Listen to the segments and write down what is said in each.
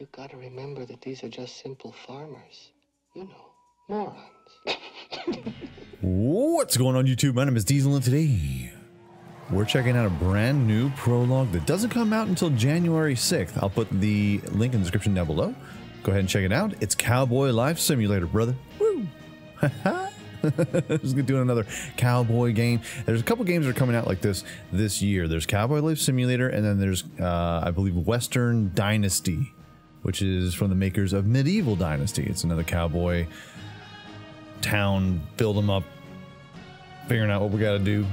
You gotta remember that these are just simple farmers. You know, morons. What's going on, YouTube? My name is Diesel, and today we're checking out a brand new prologue that doesn't come out until January 6th. I'll put the link in the description down below. Go ahead and check it out. It's Cowboy Life Simulator, brother. Woo! Haha! Just gonna do another cowboy game. There's a couple games that are coming out like this year. There's Cowboy Life Simulator, and then there's, I believe, Western Dynasty, which is from the makers of Medieval Dynasty. It's another cowboy town, build them up, figuring out what we gotta do.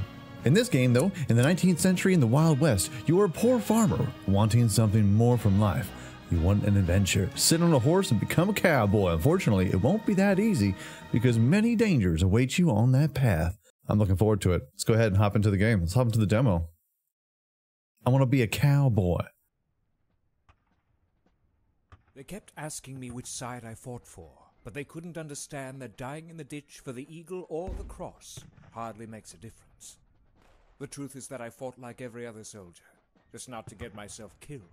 In this game, though, in the 19th century in the Wild West, you are a poor farmer wanting something more from life. You want an adventure. Sit on a horse and become a cowboy. Unfortunately, it won't be that easy because many dangers await you on that path. I'm looking forward to it. Let's go ahead and hop into the game. Let's hop into the demo. I want to be a cowboy. They kept asking me which side I fought for, but they couldn't understand that dying in the ditch for the eagle or the cross hardly makes a difference. The truth is that I fought like every other soldier, just not to get myself killed.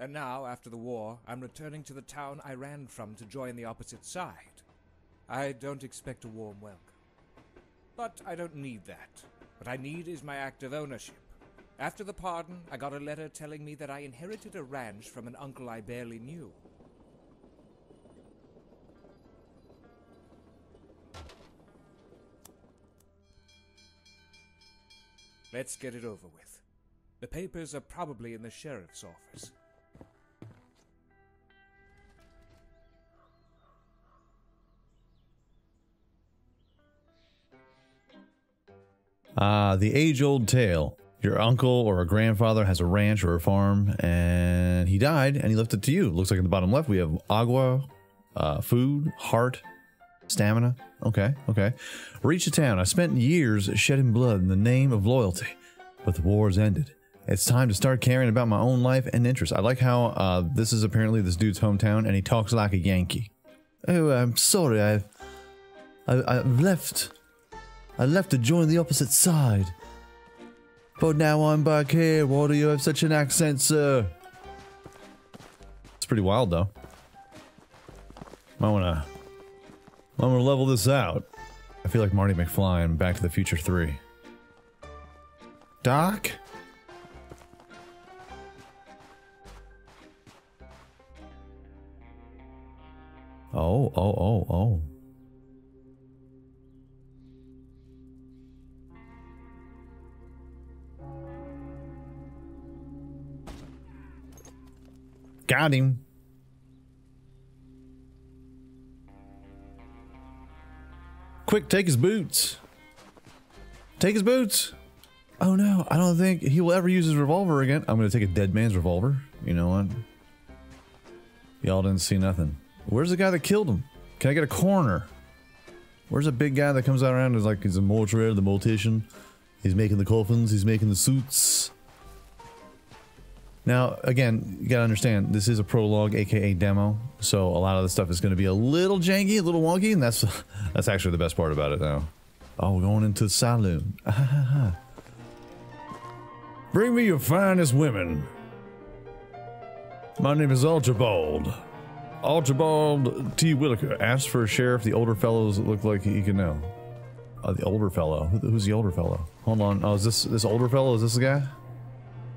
And now, after the war, I'm returning to the town I ran from to join the opposite side. I don't expect a warm welcome. But I don't need that. What I need is my act of ownership. After the pardon, I got a letter telling me that I inherited a ranch from an uncle I barely knew. Let's get it over with. The papers are probably in the sheriff's office. The age-old tale. Your uncle or a grandfather has a ranch or a farm, and he died, and he left it to you. Looks like in the bottom left we have agua, food, heart, stamina. Okay, okay. Reach the town. I spent years shedding blood in the name of loyalty, but the war's ended. It's time to start caring about my own life and interests. I like how this is apparently this dude's hometown, and he talks like a Yankee. Oh, I'm sorry. I've left. I left to join the opposite side. But now I'm back here. Why do you have such an accent, sir? It's pretty wild, though. I'm gonna level this out. I feel like Marty McFly in Back to the Future 3. Doc? Oh. Got him. Quick, take his boots. Take his boots. Oh no, I don't think he will ever use his revolver again. I'm gonna take a dead man's revolver. You know what? Y'all didn't see nothing. Where's the guy that killed him? Can I get a corner? Where's the big guy that comes out around and is like, he's a mortuary, the mortician. He's making the coffins, he's making the suits. Now, again, you gotta understand, this is a prologue, aka demo, so a lot of the stuff is gonna be a little janky, a little wonky, and that's actually the best part about it now. Oh, we're going into the saloon. Bring me your finest women. My name is Archibald. Archibald T. Williker. Asked for a sheriff, the older fellows look like he can know. The older fellow? Who's the older fellow? Hold on, oh, is this older fellow? Is this the guy?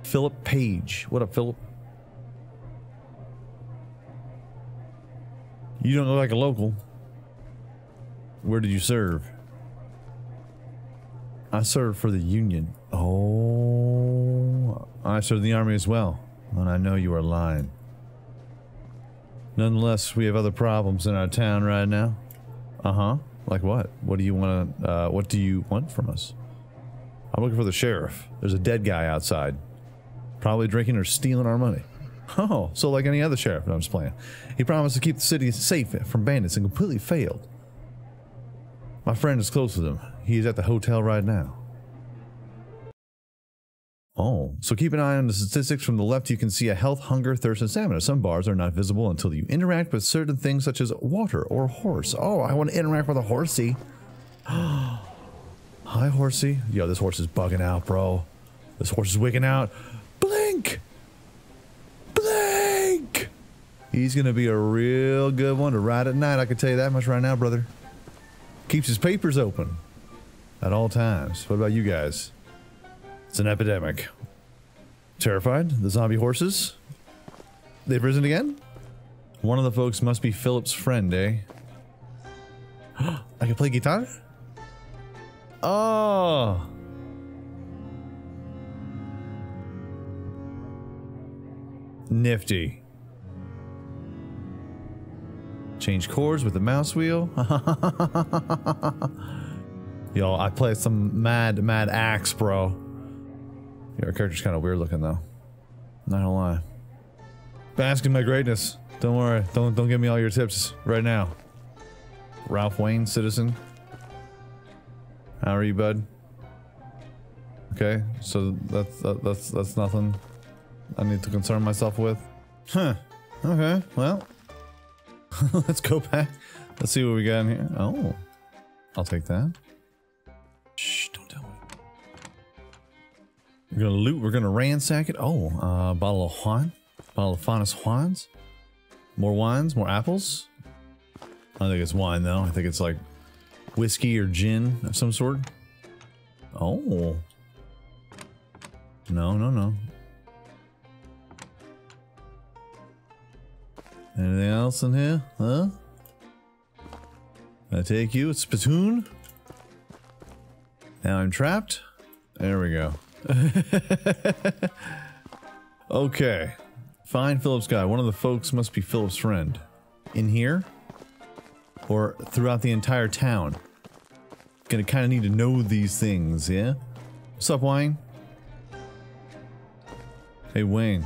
Philip Page. What up, Philip? You don't look like a local. Where did you serve? I served for the Union. Oh, I served the Army as well. And I know you are lying. Nonetheless, we have other problems in our town right now. Uh-huh. Like what? What do you want from us? I'm looking for the sheriff. There's a dead guy outside. Probably drinking or stealing our money. Oh, so like any other sheriff. No, I'm just playing. He promised to keep the city safe from bandits and completely failed. My friend is close with him. He is at the hotel right now. Oh, so keep an eye on the statistics from the left. You can see a health, hunger, thirst, and stamina. Some bars are not visible until you interact with certain things such as water or horse. Oh, I want to interact with a horsey. Hi, horsey. Yo, this horse is bugging out, bro. This horse is wigging out. Blah! Blink! Blink! He's gonna be a real good one to ride at night, I can tell you that much right now, brother. Keeps his papers open at all times. What about you guys? It's an epidemic. Terrified? The zombie horses? They've risen again? One of the folks must be Philip's friend, eh? I can play guitar? Oh! Nifty. Change chords with the mouse wheel. Yo, I play some mad axe, bro. Your character's kind of weird looking though. Not gonna lie. Basking my greatness. Don't worry. Don't give me all your tips right now. Ralph Wayne, citizen. How are you, bud? Okay, so that's nothing I need to concern myself with. Huh. Okay, well. Let's go back. Let's see what we got in here. Oh. I'll take that. Shh, don't tell me. We're gonna loot, we're gonna ransack it. Oh, bottle of wine. Bottle of finest wines. More wines, more apples. I don't think it's wine though. I think it's like whiskey or gin of some sort. Oh. No, no, no. Anything else in here? Huh? I take you, it's spittoon. Now I'm trapped. There we go. Okay. Find Philip's guy. One of the folks must be Philip's friend. In here? Or throughout the entire town? Gonna kinda need to know these things, yeah? What's up, Wayne? Hey, Wayne.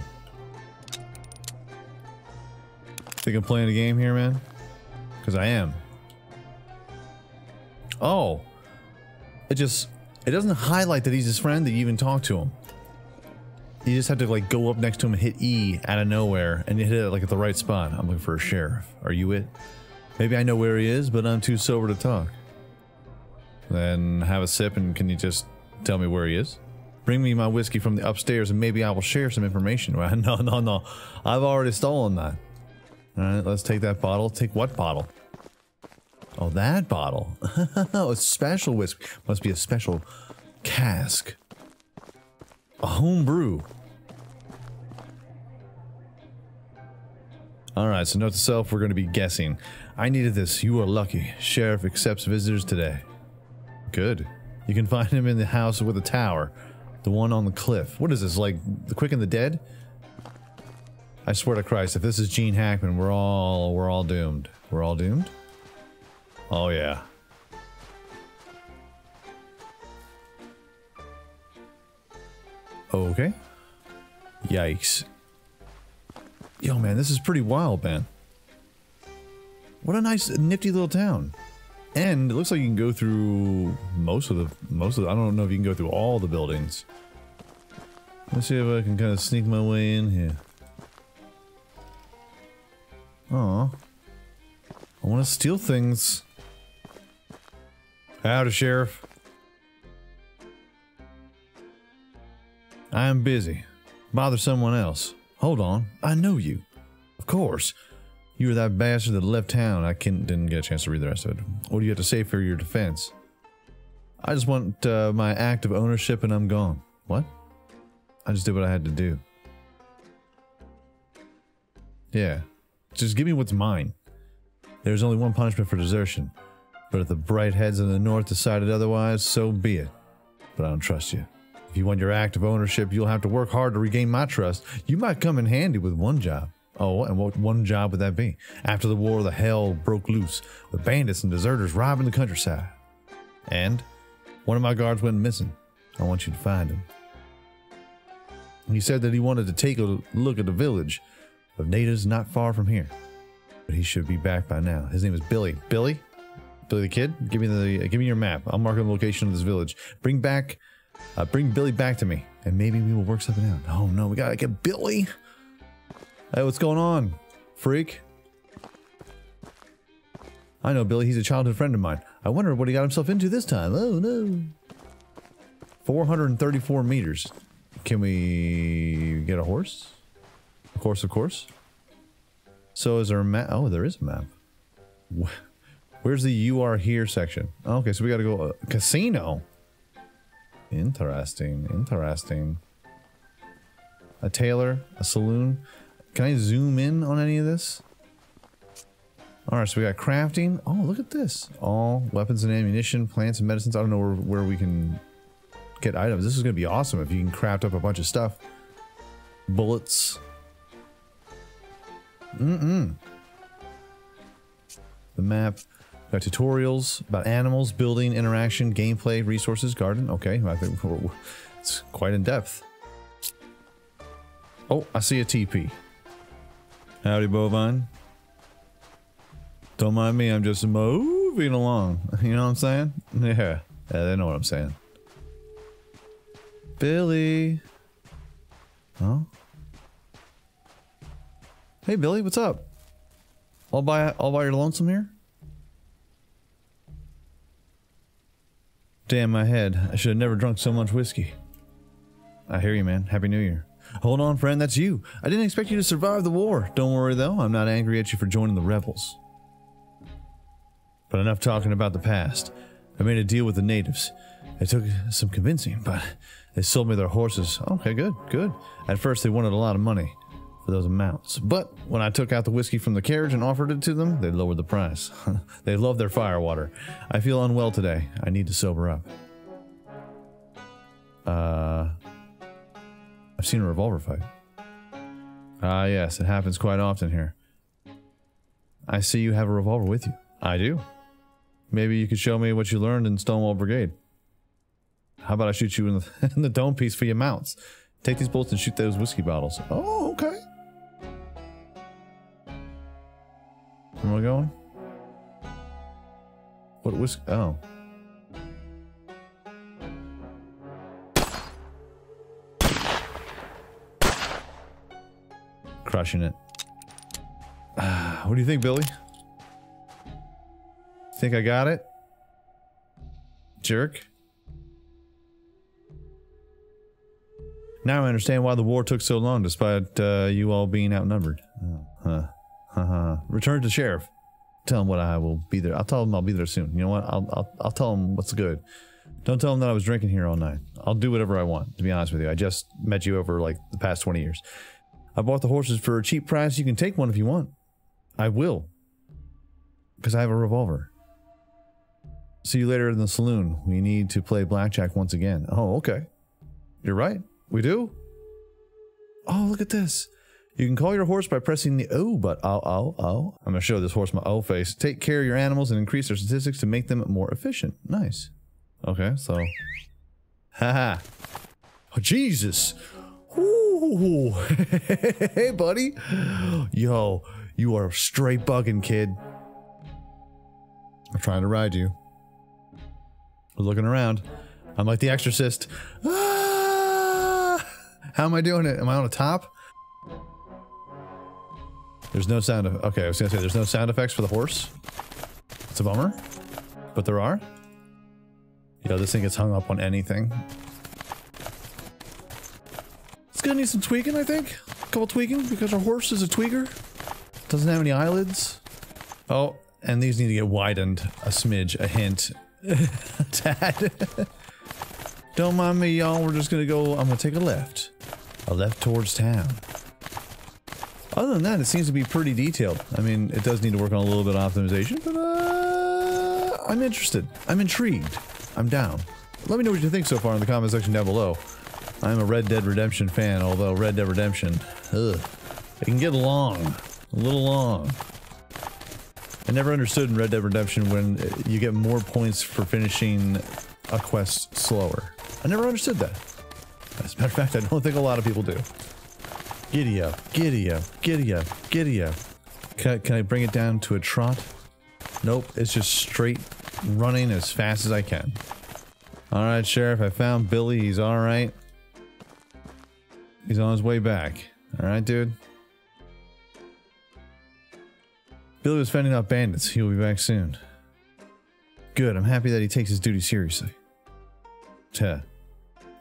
Think I'm playing a game here, man? Because I am. Oh! It doesn't highlight that he's his friend, that you even talk to him. You just have to like go up next to him and hit E out of nowhere, and you hit it like at the right spot. I'm looking for a sheriff. Are you it? Maybe I know where he is, but I'm too sober to talk. Then have a sip and can you just tell me where he is? Bring me my whiskey from the upstairs and maybe I will share some information. No, no, no. I've already stolen that. Alright, let's take that bottle. Take what bottle? Oh, that bottle. Oh, a special whiskey. Must be a special cask. A homebrew. Alright, so note to self, we're going to be guessing. I needed this. You are lucky. Sheriff accepts visitors today. Good. You can find him in the house with the tower. The one on the cliff. What is this, like The Quick and the Dead? I swear to Christ, if this is Gene Hackman, we're all doomed. We're all doomed? Oh yeah. Okay. Yikes. Yo, man, this is pretty wild, man. What a nice, nifty little town. And it looks like you can go through most of the, I don't know if you can go through all the buildings. Let's see if I can kind of sneak my way in here. Aw. I want to steal things. Howdy, Sheriff. I am busy. Bother someone else. Hold on. I know you. Of course. You were that bastard that left town. I didn't get a chance to read the rest of it. What do you have to say for your defense? I just want my act of ownership and I'm gone. What? I just did what I had to do. Yeah. Just give me what's mine. There's only one punishment for desertion. But if the bright heads in the north decided otherwise, so be it. But I don't trust you. If you want your act of ownership, you'll have to work hard to regain my trust. You might come in handy with one job. Oh, and what one job would that be? After the war, the hell broke loose, with bandits and deserters robbing the countryside. And one of my guards went missing. I want you to find him. He said that he wanted to take a look at the village of natives not far from here. But he should be back by now. His name is Billy. Billy? Billy the Kid? Give me your map. I'll mark the location of this village. Bring Billy back to me, and maybe we will work something out. Oh no, we gotta get Billy! Hey, what's going on, freak? I know Billy, he's a childhood friend of mine. I wonder what he got himself into this time. Oh no. 434 meters. Can we get a horse? Of course, of course. So is there a map? Oh, there is a map. Where's the you are here section? Okay, so we gotta go casino. Interesting, interesting. A tailor, a saloon. Can I zoom in on any of this? All right, so we got crafting. Oh, look at this. All weapons and ammunition, plants and medicines. I don't know where we can get items. This is gonna be awesome if you can craft up a bunch of stuff. Bullets. The map. Got tutorials about animals, building, interaction, gameplay, resources, garden. Okay, I think it's quite in depth. Oh, I see a TP. Howdy, bovine. Don't mind me, I'm just moving along. You know what I'm saying? Yeah, they know what I'm saying. Billy. Huh? Hey, Billy, what's up? All by your lonesome here? Damn my head, I should have never drunk so much whiskey. I hear you, man. Happy New Year. Hold on, friend, that's you. I didn't expect you to survive the war. Don't worry, though. I'm not angry at you for joining the rebels. But enough talking about the past. I made a deal with the natives. It took some convincing, but they sold me their horses. Okay, good, good. At first, they wanted a lot of money for those amounts. But when I took out the whiskey from the carriage and offered it to them, they lowered the price. They love their firewater. I feel unwell today. I need to sober up. I've seen a revolver fight. Ah, yes, it happens quite often here. I see you have a revolver with you. I do. Maybe you could show me what you learned in Stonewall Brigade. How about I shoot you in the dome piece for your mounts? Take these bullets and shoot those whiskey bottles. Oh, okay. Where am I going? What whiskey? Oh. Crushing it. What do you think, Billy? Think I got it? Jerk. Now I understand why the war took so long, despite you all being outnumbered. Return to sheriff. Tell him what I will be there. I'll tell him I'll be there soon. You know what? I'll tell him what's good. Don't tell him that I was drinking here all night. I'll do whatever I want, to be honest with you. I just met you over like the past 20 years. I bought the horses for a cheap price. You can take one if you want. I will. Because I have a revolver. See you later in the saloon. We need to play blackjack once again. Oh, okay. You're right. We do? Oh, look at this. You can call your horse by pressing the O button. Oh. I'm going to show this horse my O face. Take care of your animals and increase their statistics to make them more efficient. Nice. Okay, so. Haha. Oh, Jesus. Ooh. Hey, buddy. Yo, you are straight bugging, kid. I'm trying to ride you. We're looking around. I'm like the exorcist. Ah! How am I doing it? Am I on a top? There's no sound of. Okay, I was gonna say there's no sound effects for the horse. It's a bummer, but there are. Yo, this thing gets hung up on anything. It's gonna need some tweaking, I think. A couple tweaking because our horse is a tweaker. Doesn't have any eyelids. Oh. And these need to get widened a smidge, a hint. Tad. Don't mind me, y'all. We're just gonna go. I'm gonna take a left. A left towards town. Other than that, it seems to be pretty detailed. I mean, it does need to work on a little bit of optimization, but I'm interested. I'm intrigued. I'm down. Let me know what you think so far in the comment section down below. I'm a Red Dead Redemption fan, although Red Dead Redemption, ugh, it can get long. A little long. I never understood in Red Dead Redemption when you get more points for finishing a quest slower. I never understood that. As a matter of fact, I don't think a lot of people do. Giddy up, giddy up, giddy up, giddy up. Can I bring it down to a trot? Nope, it's just straight running as fast as I can. All right, Sheriff, I found Billy. He's all right. He's on his way back. All right, dude. Billy was fending off bandits. He'll be back soon. Good. I'm happy that he takes his duty seriously. Teh.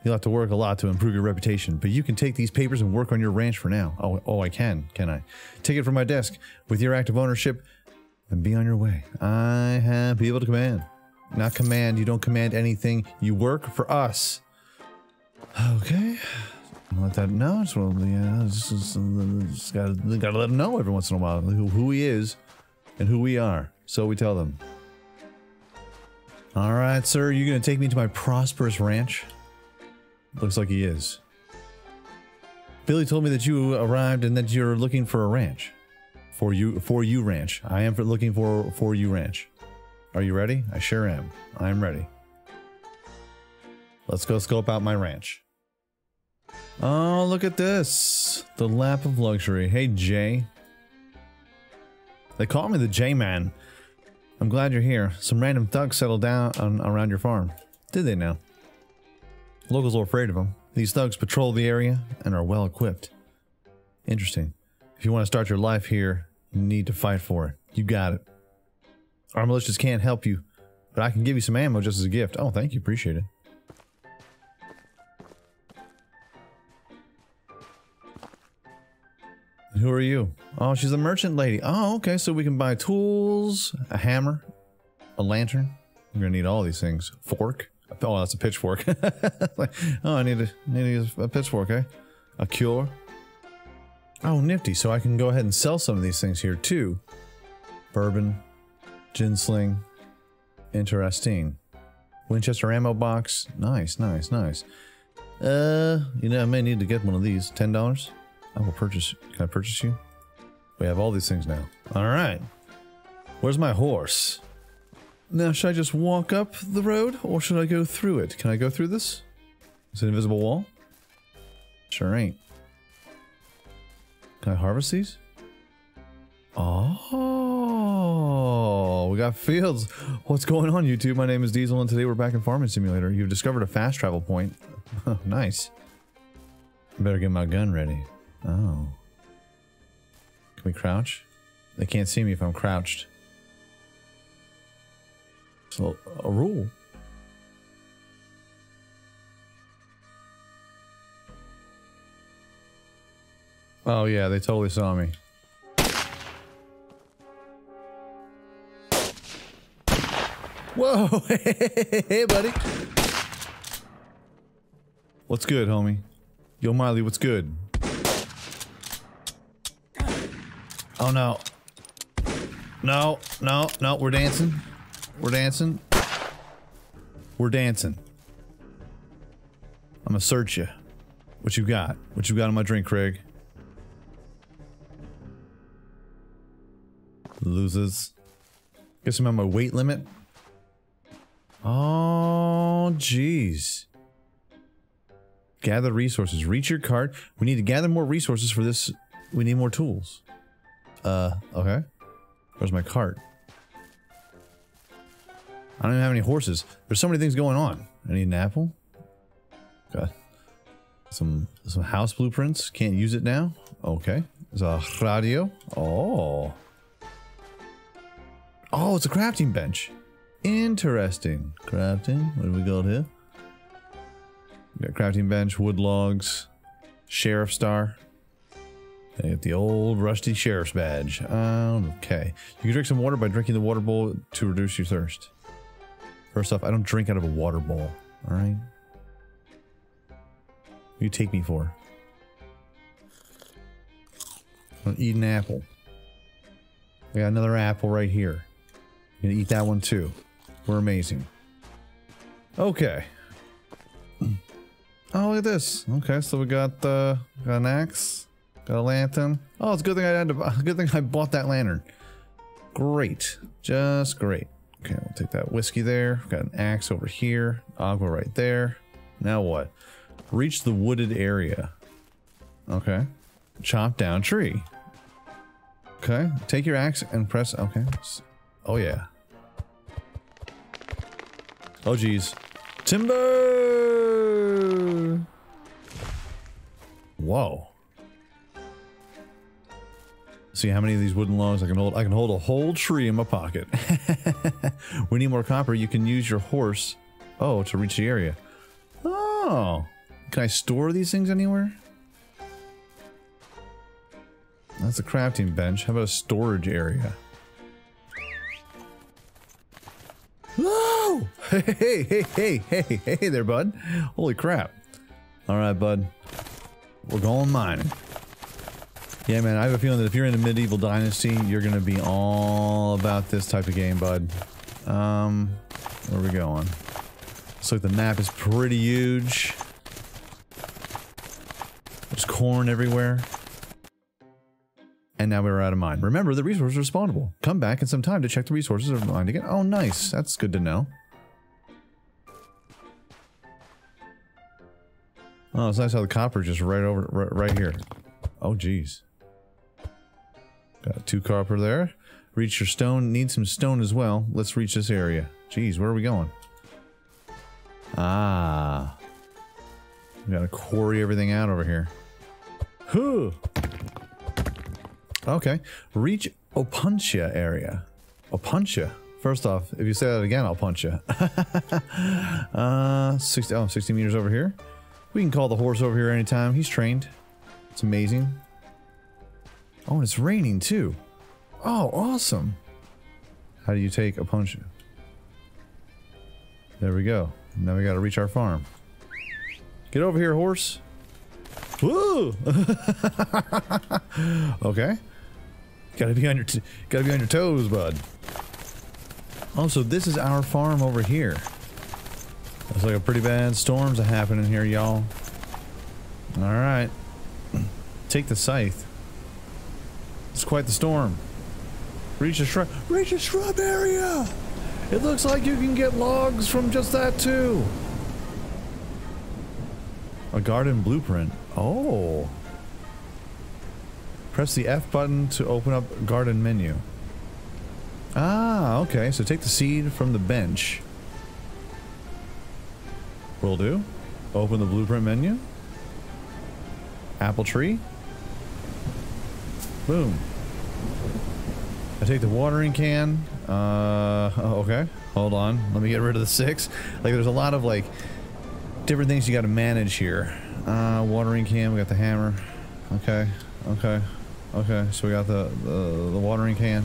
You'll have to work a lot to improve your reputation, but you can take these papers and work on your ranch for now. Oh, I can I? Take it from my desk with your active ownership and be on your way. I have people to command. Not command, you don't command anything. You work for us. Okay. I'll let that know. Just gotta let them know every once in a while who he is and who we are. So we tell them. All right, sir, you're gonna take me to my prosperous ranch? Looks like he is. Billy told me that you arrived and that you're looking for a ranch. For you ranch. I am looking for you ranch. Are you ready? I sure am. I'm ready. Let's go scope out my ranch. Oh, look at this. The lap of luxury. Hey, Jay. They call me the J-Man. I'm glad you're here. Some random thugs settled down around your farm. Did they now? Locals are afraid of them. These thugs patrol the area and are well equipped. Interesting. If you want to start your life here, you need to fight for it. You got it. Our militias can't help you, but I can give you some ammo just as a gift. Oh, thank you. Appreciate it. Who are you? Oh, she's a merchant lady. Oh, okay, so we can buy tools, a hammer, a lantern. We're gonna need all these things. Fork. Oh, that's a pitchfork. Like, oh, I need a pitchfork, eh? A cure. Oh, nifty. So I can go ahead and sell some of these things here too. Bourbon, ginsling, interesting. Winchester ammo box. Nice, nice, nice. You know, I may need to get one of these. $10. I will purchase. Can I purchase you? We have all these things now. All right. Where's my horse? Now, should I just walk up the road or should I go through it? Can I go through this? It's an invisible wall. Sure ain't. Can I harvest these? Oh, we got fields. What's going on, YouTube? My name is Diesel and today we're back in Farming Simulator. You've discovered a fast travel point. Nice. Better get my gun ready. Oh. Can we crouch? They can't see me if I'm crouched. So, a rule. Oh yeah, they totally saw me. Whoa! Hey, buddy! What's good, homie? Yo, Miley, what's good? Oh no. No, no, no, we're dancing. We're dancing. We're dancing. I'm gonna search you. What you got? What you got on my drink, Craig? Losers. Guess I'm on my weight limit. Oh, jeez. Gather resources. Reach your cart. We need to gather more resources for this. We need more tools. Okay. Where's my cart? I don't even have any horses. There's so many things going on. I need an apple. Got some house blueprints. Can't use it now. Okay. There's a radio. Oh. Oh, it's a crafting bench. Interesting. Crafting. What do we got here? We got crafting bench, wood logs, sheriff star. I get the old rusty sheriff's badge. Okay. You can drink some water by drinking the water bowl to reduce your thirst. First off, I don't drink out of a water bowl. Alright? What do you take me for? I'm gonna eat an apple. We got another apple right here. I'm gonna eat that one too. We're amazing. Okay. Oh, look at this. Okay, so we got an axe. Got a lantern. Oh, it's a good thing I bought that lantern. Great. Just great. Okay, we'll take that whiskey there. Got an axe over here. Agua right there. Now what? Reach the wooded area. Okay. Chop down tree. Okay. Take your axe and press... Okay. Oh, yeah. Oh, geez. Timber! Whoa. See how many of these wooden logs I can hold. I can hold a whole tree in my pocket. We need more copper. You can use your horse. Oh, to reach the area. Oh, Can I store these things anywhere? That's a crafting bench. How about a storage area? Whoa! Hey, hey, hey, hey, hey, hey there, bud. Holy crap. Alright, bud. We're going mining. Yeah, man, I have a feeling that if you're in a Medieval Dynasty, you're gonna be all about this type of game, bud. Where are we going? Looks like the map is pretty huge. There's corn everywhere. And now we're out of mine. Remember, the resources are spawnable. Come back in some time to check the resources of mine again. Oh, nice. That's good to know. Oh, it's nice how the copper's just right over, right here. Oh, geez. Got 2 copper there. Reach your stone. Need some stone as well. Let's reach this area. Geez, where are we going? Ah. We gotta quarry everything out over here. Whew. Okay, reach Opuntia area. Opuntia. First off, if you say that again, I'll punch you. 60 meters over here. We can call the horse over here anytime. He's trained. It's amazing. Oh, and it's raining too. Oh, awesome. How do you take Opuntia? There we go. Now we gotta reach our farm. Get over here, horse. Woo! Okay. Gotta be on your toes, bud. Also, this is our farm over here. Looks like a pretty bad storm's happening here, y'all. All right, take the scythe. It's quite the storm. Reach a shrub. Reach a shrub area. It looks like you can get logs from just that too. A garden blueprint. Oh. Press the F button to open up garden menu. Ah, okay. So take the seed from the bench. Will do. Open the blueprint menu. Apple tree. Boom. I take the watering can. Okay. Hold on. Let me get rid of the 6. Like, there's a lot of, like, different things you gotta manage here. Watering can, we got the hammer. Okay, okay, okay, so we got the watering can.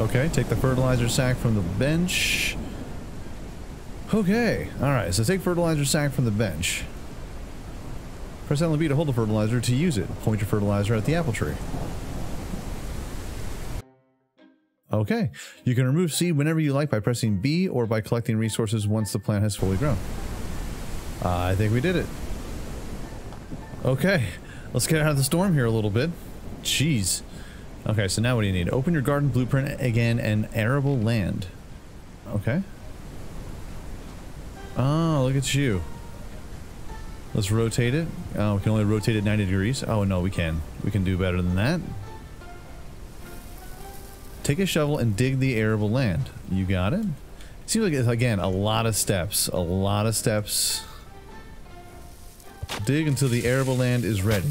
Okay, take the fertilizer sack from the bench. Okay, alright, so take fertilizer sack from the bench. Press LB to hold the fertilizer to use it. Point your fertilizer at the apple tree. Okay, you can remove seed whenever you like by pressing B or by collecting resources once the plant has fully grown. I think we did it. Okay, let's get out of the storm here a little bit. Jeez. Okay, so now what do you need? Open your garden blueprint again and arable land. Okay. Oh, look at you. Let's rotate it. Oh, we can only rotate it 90 degrees. Oh, no, we can. We can do better than that. Take a shovel and dig the arable land. You got it? It seems like it's, again, a lot of steps. A lot of steps. Dig until the arable land is ready.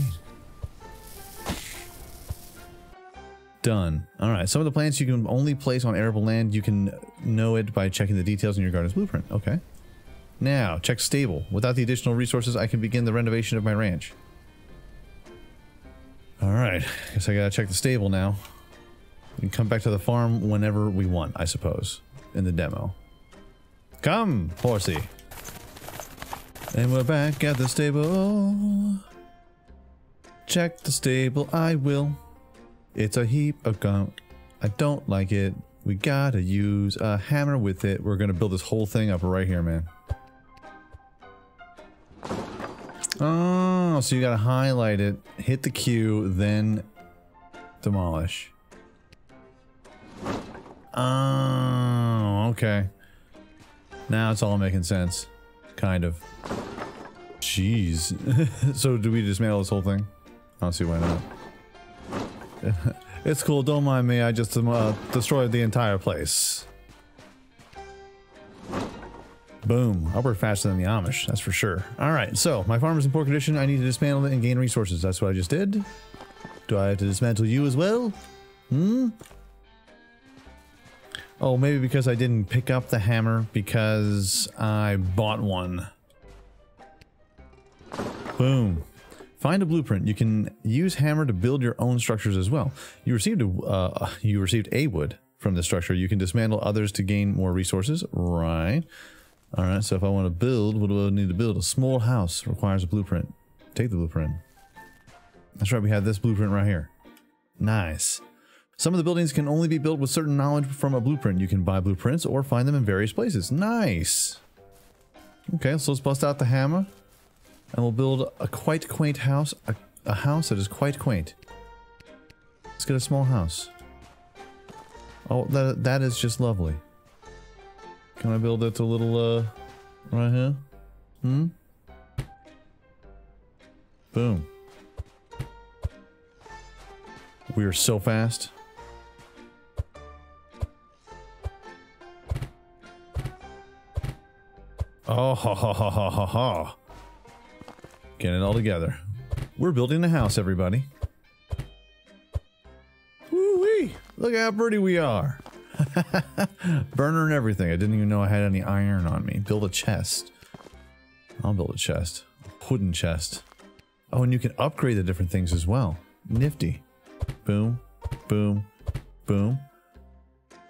Done. Alright, some of the plants you can only place on arable land, you can know it by checking the details in your garden's blueprint. Okay. Now, check stable. Without the additional resources, I can begin the renovation of my ranch. Alright, guess I gotta check the stable now. We can come back to the farm whenever we want, I suppose, in the demo. Come, horsey. And we're back at the stable. Check the stable, I will. It's a heap of gunk. I don't like it. We gotta use a hammer with it. We're gonna build this whole thing up right here, man. Oh, so you gotta highlight it, hit the Q, then demolish. Oh, okay. Now it's all making sense. Kind of. Jeez. So do we dismantle this whole thing? I don't see why not. It's cool, don't mind me, I just destroyed the entire place. Boom. Upward faster than the Amish, that's for sure. Alright, so, my farm is in poor condition, I need to dismantle it and gain resources. That's what I just did. Do I have to dismantle you as well? Hmm? Oh, maybe because I didn't pick up the hammer because I bought one. Boom. Find a blueprint. You can use hammer to build your own structures as well. You received a wood from the structure. You can dismantle others to gain more resources. Right. All right. So if I want to build, what do I need to build? A small house requires a blueprint. Take the blueprint. That's right. We have this blueprint right here. Nice. Some of the buildings can only be built with certain knowledge from a blueprint. You can buy blueprints or find them in various places. Nice. Okay. So let's bust out the hammer. And we'll build a quite quaint house, a house that is quite quaint. Let's get a small house. Oh, that is just lovely. Can I build it a little, right here? Hmm? Boom. We are so fast. Oh, ha ha ha ha ha ha. Getting it all together. We're building a house, everybody. Woo-wee! Look how pretty we are. Burner and everything. I didn't even know I had any iron on me. Build a chest. I'll build a chest. Wooden chest. Oh, and you can upgrade the different things as well. Nifty. Boom. Boom. Boom.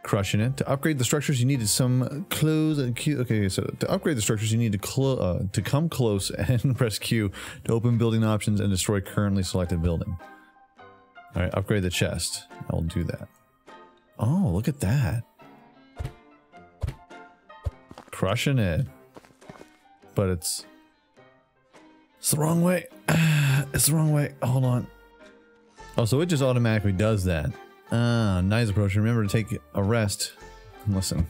Crushing it. To upgrade the structures, you needed some clues and Q. Okay, so to upgrade the structures, you need to come close and press Q to open building options and destroy currently selected building. All right, upgrade the chest. I'll do that. Oh, look at that! Crushing it. But it's the wrong way. It's the wrong way. Hold on. Oh, so it just automatically does that. Ah, nice approach. Remember to take a rest. Listen,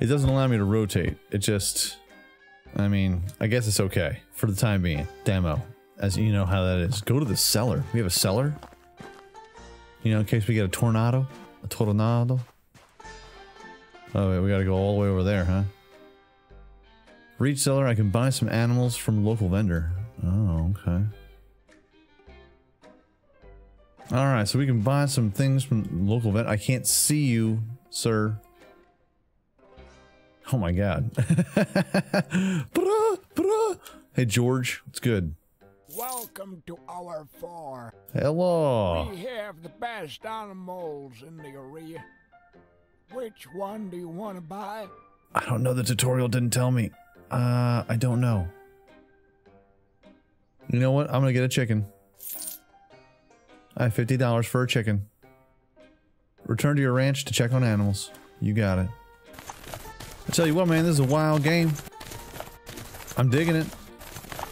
it doesn't allow me to rotate. It just, I mean, I guess it's okay for the time being. Demo, as you know how that is. Go to the cellar. We have a cellar. You know, in case we get a tornado, a tornado. Oh, wait, we gotta go all the way over there, huh? Reach cellar. I can buy some animals from local vendor. Oh, okay. Alright, so we can buy some things from local vet. I can't see you, sir. Oh my god. Bruh, bruh. Hey, George, it's good. Welcome to our farm. Hello. We have the best animals in the area. Which one do you want to buy? I don't know. The tutorial didn't tell me. I don't know. You know what? I'm going to get a chicken. I have $50 for a chicken. Return to your ranch to check on animals. You got it. I tell you what, man, this is a wild game. I'm digging it.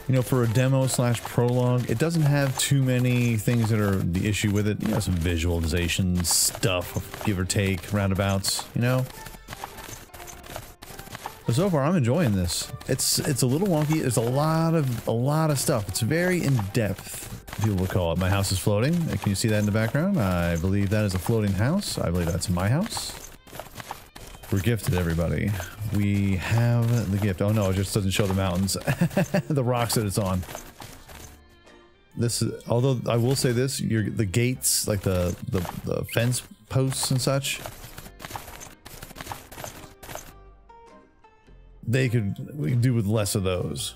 You know, for a demo slash prologue, it doesn't have too many things that are the issue with it. You know, some visualization stuff, give or take, roundabouts, you know. But so far, I'm enjoying this. It's a little wonky. There's a lot of stuff. It's very in-depth. People will call it. My house is floating. Can you see that in the background? I believe that is a floating house. I believe that's my house. We're gifted, everybody. We have the gift. Oh no, it just doesn't show the mountains. The rocks that it's on. This is, although I will say this, the gates, like the fence posts and such, we could do with less of those.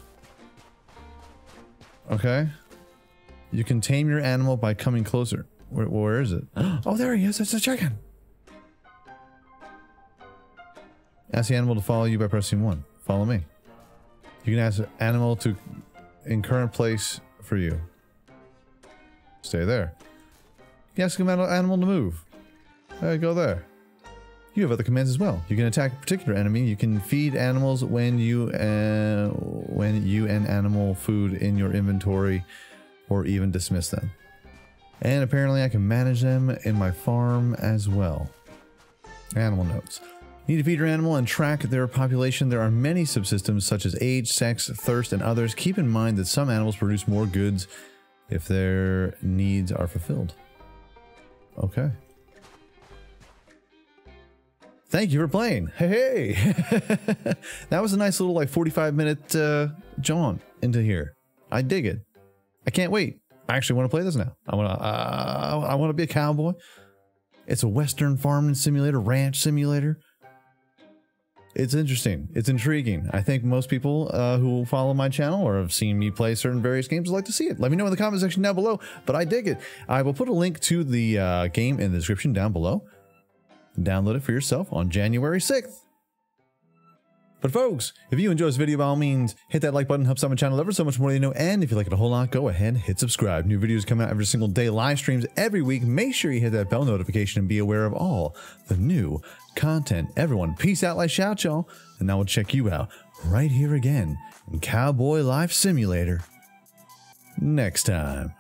Okay. You can tame your animal by coming closer. Where is it? Oh, there he is. It's a chicken. Ask the animal to follow you by pressing 1. Follow me. You can ask an animal to in current place for you. Stay there. You ask an animal to move. There you go there. You have other commands as well. You can attack a particular enemy. You can feed animals when you and animal food in your inventory. Or even dismiss them. And apparently I can manage them in my farm as well. Animal notes. Need to feed your animal and track their population. There are many subsystems such as age, sex, thirst, and others. Keep in mind that some animals produce more goods if their needs are fulfilled. Okay. Thank you for playing. Hey, hey. That was a nice little like 45-minute jaunt into here. I dig it. I can't wait. I actually want to play this now. I want to be a cowboy. It's a Western farming simulator, ranch simulator. It's interesting. It's intriguing. I think most people who follow my channel or have seen me play certain various games would like to see it. Let me know in the comment section down below, but I dig it. I will put a link to the game in the description down below. Download it for yourself on January 6th. But folks, if you enjoy this video, by all means, hit that like button, helps out my channel ever so much more than you know, and if you like it a whole lot, go ahead and hit subscribe. New videos come out every single day, live streams every week. Make sure you hit that bell notification and be aware of all the new content. Everyone, peace out, like, shout y'all, and I will check you out right here again in Cowboy Life Simulator next time.